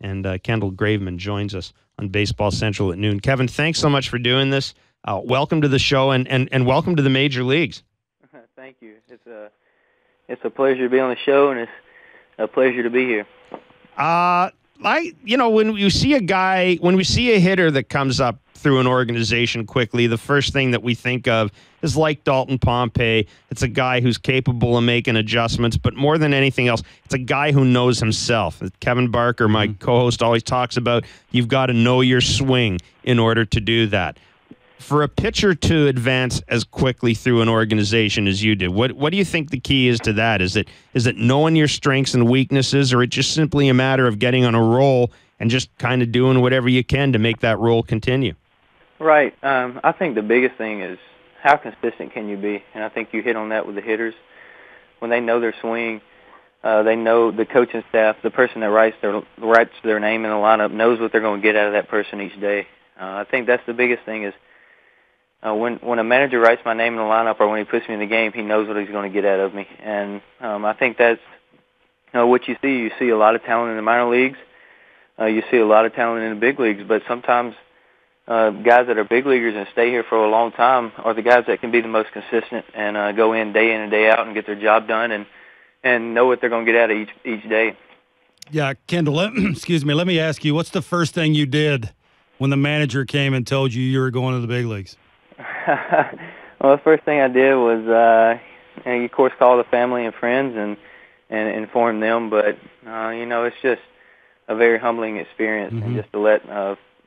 And Kendall Graveman joins us on Baseball Central at noon. Kevin, thanks so much for doing this. Welcome to the show, and welcome to the major leagues. Thank you. It's a pleasure to be on the show, and it's a pleasure to be here. When you see a guy, when we see a hitter that comes up through an organization quickly, the first thing that we think of is like Dalton Pompey. It's a guy who's capable of making adjustments, but more than anything else, it's a guy who knows himself. Kevin Barker, my co-host, always talks about you've got to know your swing in order to do that. For a pitcher to advance as quickly through an organization as you do, what do you think the key is to that? Is it knowing your strengths and weaknesses, or it just simply a matter of getting on a roll and just kind of doing whatever you can to make that roll continue? Right. I think the biggest thing is how consistent can you be, and I think you hit on that with the hitters. When they know their swing, they know the coaching staff, the person that writes their name in the lineup knows what they're going to get out of that person each day. I think that's the biggest thing is, when a manager writes my name in the lineup or when he puts me in the game, he knows what he's going to get out of me. And I think that's what you see. You see a lot of talent in the minor leagues. You see a lot of talent in the big leagues. But sometimes guys that are big leaguers and stay here for a long time are the guys that can be the most consistent and go in and day out and get their job done and know what they're going to get out of each day. Yeah, Kendall, excuse me, let me ask you, what's the first thing you did when the manager came and told you you were going to the big leagues? Well, the first thing I did was, of course, call the family and friends and inform them. But, it's just a very humbling experience. Mm-hmm. And just to let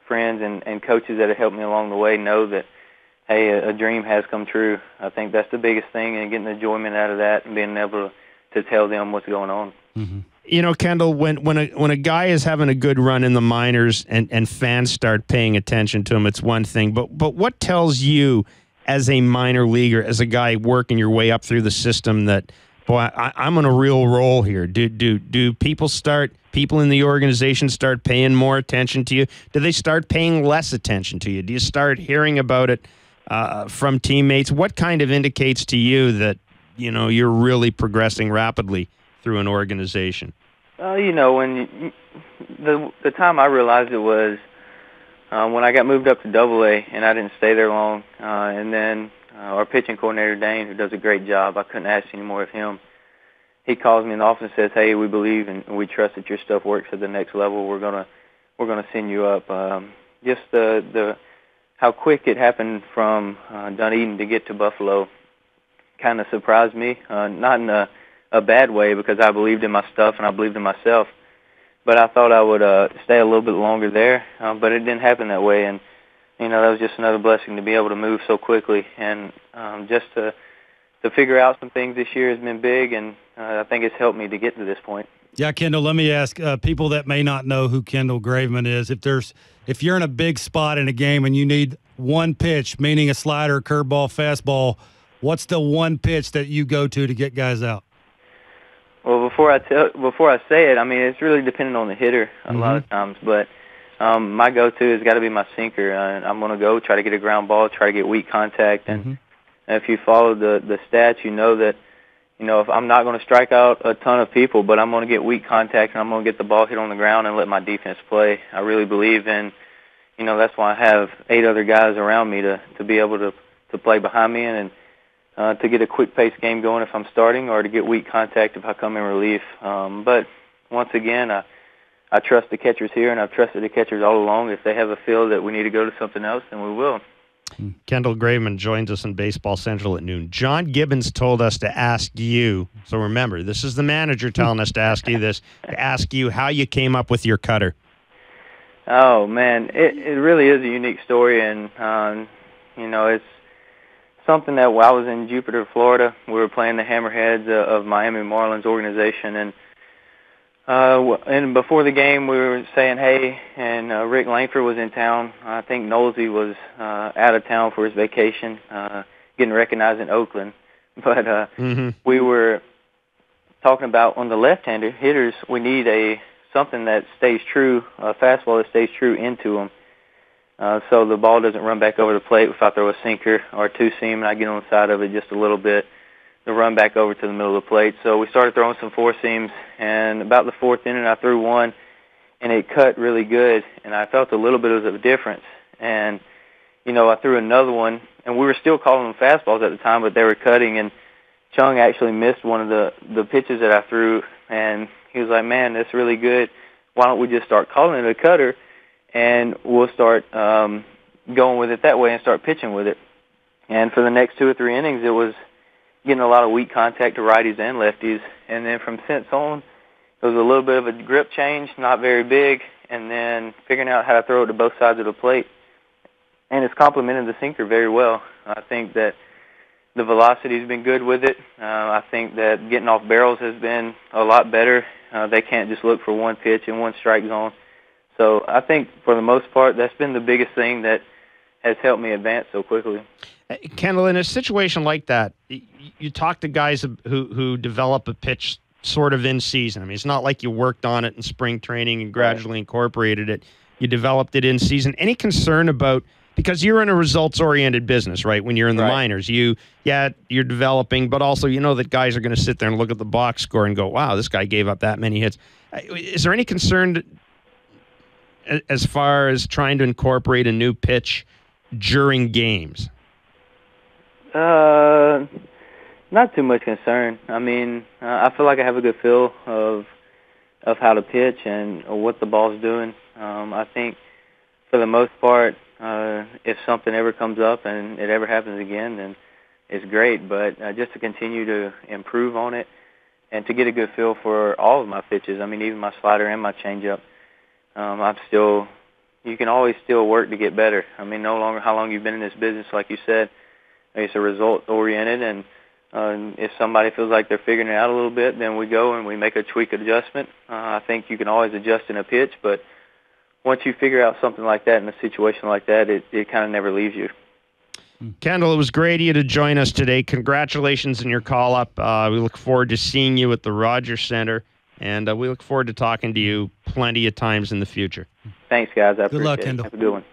friends and coaches that have helped me along the way know that, hey, a dream has come true. I think that's the biggest thing, and getting the enjoyment out of that and being able to tell them what's going on. Mm-hmm. You know, Kendall, when a guy is having a good run in the minors and fans start paying attention to him, it's one thing. But what tells you as a minor leaguer, as a guy working your way up through the system, that, boy, I'm on a real roll here? Do people in the organization start paying more attention to you? Do they start paying less attention to you? Do you start hearing about it from teammates? What kind of indicates to you that, you're really progressing rapidly through an organization? The time I realized it was when I got moved up to Double-A, and I didn't stay there long. And then our pitching coordinator, Dane, who does a great job, I couldn't ask any more of him. He calls me in the office and says, "Hey, we believe and we trust that your stuff works at the next level. We're gonna send you up." Just the how quick it happened from Dunedin to get to Buffalo kind of surprised me. Not in a bad way, because I believed in my stuff and I believed in myself. But I thought I would stay a little bit longer there, but it didn't happen that way. And, that was just another blessing to be able to move so quickly. And just to figure out some things this year has been big, and I think it's helped me to get to this point. Yeah, Kendall, let me ask people that may not know who Kendall Graveman is, if you're in a big spot in a game and you need one pitch, meaning a slider, curveball, fastball, what's the one pitch that you go to get guys out? Well, before I say it, I mean, it's really dependent on the hitter a lot of times. But my go-to has got to be my sinker. I'm going to go try to get a ground ball, try to get weak contact. And if you follow the stats, you know that, if I'm not going to strike out a ton of people, but I'm going to get weak contact and I'm going to get the ball hit on the ground and let my defense play. I really believe in, that's why I have 8 other guys around me to be able to play behind me and to get a quick-paced game going if I'm starting, or to get weak contact if I come in relief. But once again, I trust the catchers here, and I've trusted the catchers all along. If they have a feel that we need to go to something else, then we will. Kendall Graveman joins us in Baseball Central at noon. John Gibbons told us to ask you, so remember, this is the manager telling us to ask you this, to ask you how you came up with your cutter. Oh, man, it really is a unique story, and, it's something that while I was in Jupiter, Florida, we were playing the Hammerheads of Miami Marlins organization, and before the game we were saying, hey, and Rick Langford was in town. I think Nolsey was out of town for his vacation, getting recognized in Oakland. But we were talking about on the left-hander hitters, we need something that stays true, a fastball that stays true into them. So the ball doesn't run back over the plate if I throw a sinker or a two-seam and I get on the side of it just a little bit to run back over to the middle of the plate. So we started throwing some four-seams, and about the fourth inning I threw one, and it cut really good, and I felt a little bit of a difference. And, you know, I threw another one, and we were still calling them fastballs at the time, but they were cutting, and Chung actually missed one of the pitches that I threw, and he was like, man, that's really good. Why don't we just start calling it a cutter, and we'll start going with it that way and start pitching with it. And for the next two or three innings, it was getting a lot of weak contact to righties and lefties. And then from since on, it was a little bit of a grip change, not very big, and then figuring out how to throw it to both sides of the plate. And it's complemented the sinker very well. I think that the velocity has been good with it. I think that getting off barrels has been a lot better. They can't just look for one pitch and one strike zone. So I think for the most part, that's been the biggest thing that has helped me advance so quickly. Kendall, in a situation like that, you talk to guys who develop a pitch sort of in season. I mean, it's not like you worked on it in spring training and gradually incorporated it. You developed it in season. Any concern about, because you're in a results-oriented business, right, when you're in the minors. You're developing, but also you know that guys are going to sit there and look at the box score and go, wow, this guy gave up that many hits. Is there any concern as far as trying to incorporate a new pitch during games? Not too much concern. I mean, I feel like I have a good feel of how to pitch and what the ball's doing. I think for the most part, if something ever comes up and it ever happens again, then it's great. But just to continue to improve on it and to get a good feel for all of my pitches, I mean, even my slider and my changeup, you can always still work to get better. I mean, no longer how long you've been in this business, like you said, it's a result-oriented, and if somebody feels like they're figuring it out a little bit, then we go and we make a tweak adjustment. I think you can always adjust in a pitch, but once you figure out something like that in a situation like that, it kind of never leaves you. Kendall, it was great of you to join us today. Congratulations on your call-up. We look forward to seeing you at the Rogers Center, and we look forward to talking to you plenty of times in the future. Thanks, guys. I appreciate it. Good luck, Kendall. Have a good one.